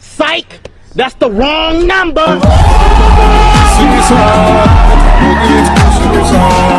Psych! That's the wrong number!